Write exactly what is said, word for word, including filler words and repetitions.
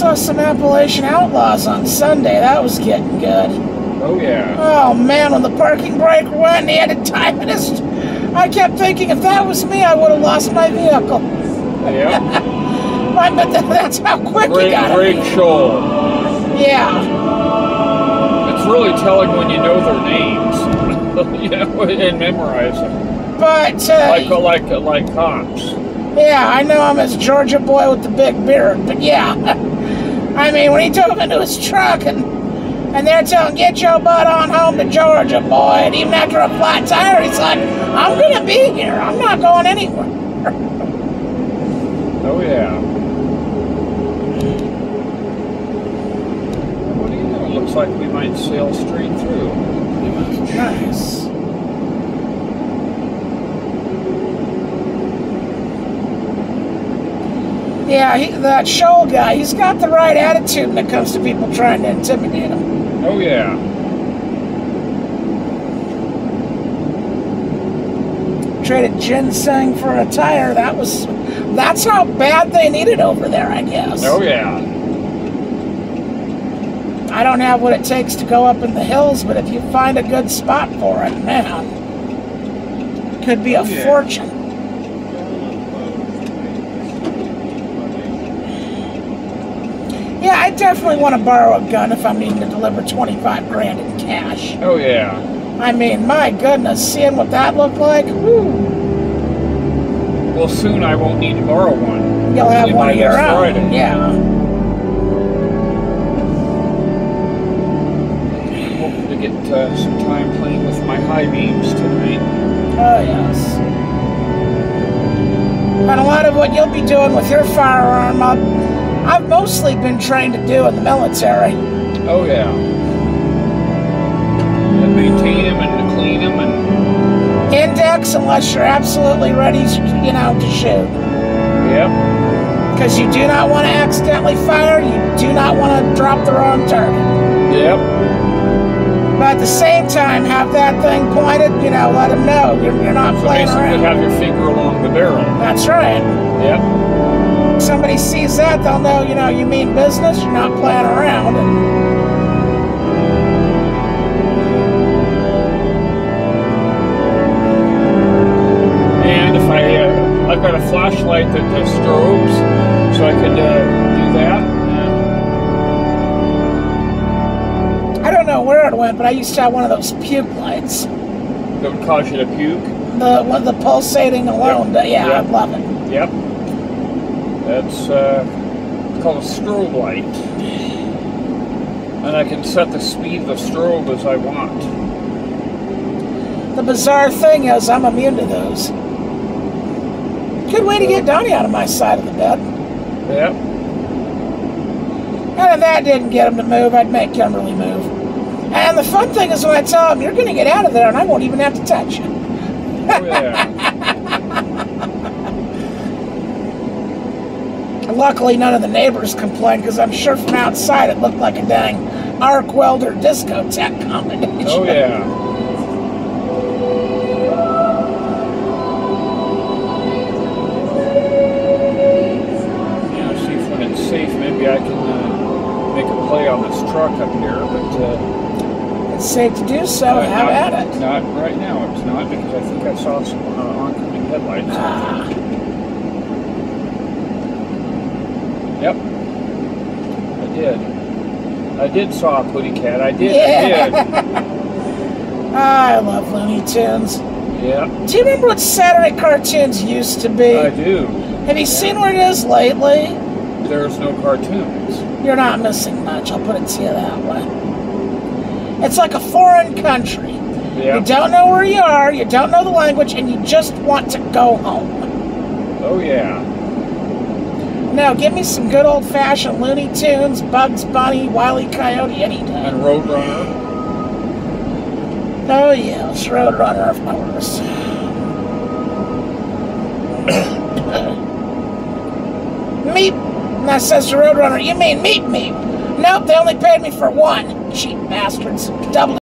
saw some Appalachian Outlaws on Sunday. That was getting good. Oh, yeah. Oh, man, when the parking brake went and he had to time it, I kept thinking if that was me, I would have lost my vehicle. Yeah. Right, but that's how quick he got it. Great shoal. Yeah. It's really telling when you know their names. You know, and memorize them. But, uh... Like, like, like cops. Yeah, I know I'm his Georgia boy with the big beard, but yeah. I mean, when he took him into his truck and, and they're telling, get your butt on home to Georgia, boy. And even after a flat tire, he's like, I'm going to be here. I'm not going anywhere. Oh, yeah. Looks like we might sail straight through. Nice. Yeah, he, that shoal guy, he's got the right attitude when it comes to people trying to intimidate him. Oh, yeah. Traded ginseng for a tire. That was, that's how bad they need it over there, I guess. Oh, yeah. I don't have what it takes to go up in the hills, but if you find a good spot for it, man, it could be a yeah. fortune. Yeah, I definitely want to borrow a gun if I'm needing to deliver twenty-five grand in cash. Oh, yeah. I mean, my goodness, seeing what that looked like, woo. Well, soon I won't need to borrow one. You'll have one of your own, yeah. Get uh, some time playing with my high beams tonight. Oh, yes. And a lot of what you'll be doing with your firearm, I've, I've mostly been trained to do in the military. Oh, yeah. And maintain them and clean them and... Index, unless you're absolutely ready, you know, to shoot. Yep. Because you do not want to accidentally fire, you do not want to drop the wrong target. Yep. But at the same time, have that thing pointed, you know, let them know you're, you're not so playing around. So basically have your finger along the barrel. That's right. Yep. If somebody sees that, they'll know, you know, you mean business, you're not playing around. And if I, uh, I've got a flashlight that does strobes, so I could uh, do that. Where it went, but I used to have one of those puke lights. That would cause you to puke? The one, the pulsating alone. Yep. Yeah, yep. I love it. Yep. That's uh, it's called a strobe light. And I can set the speed of the strobe as I want. The bizarre thing is I'm immune to those. Good way to get Donnie out of my side of the bed. Yep. And if that didn't get him to move, I'd make Kimberly move. And the fun thing is when I tell him, you're going to get out of there and I won't even have to touch you. Oh, yeah. Luckily, none of the neighbors complained because I'm sure from outside it looked like a dang arc welder discotheque combination. Oh, yeah. Yeah, see if when it's safe, maybe I can uh, make a play on this truck up here, but... Uh, safe to do so. Uh, Have not, at it. Not right now. It's not because I think I saw some uh, oncoming headlights. Ah. Yep, I did. I did saw a putty cat. I did. Yeah. I did. I love Looney Tunes. Yeah. Do you remember what Saturday cartoons used to be? I do. Have you yeah. seen what it is lately? There's no cartoons. You're not missing much. I'll put it to you that way. It's like a foreign country. Yep. You don't know where you are, you don't know the language, and you just want to go home. Oh, yeah. Now, give me some good old-fashioned Looney Tunes, Bugs Bunny, Wile E. Coyote, any day. And Roadrunner. Oh, yes, Roadrunner, of course. Meep. Now, says the Roadrunner, you mean meep meep. Nope, they only paid me for one. Cheap bastards. Double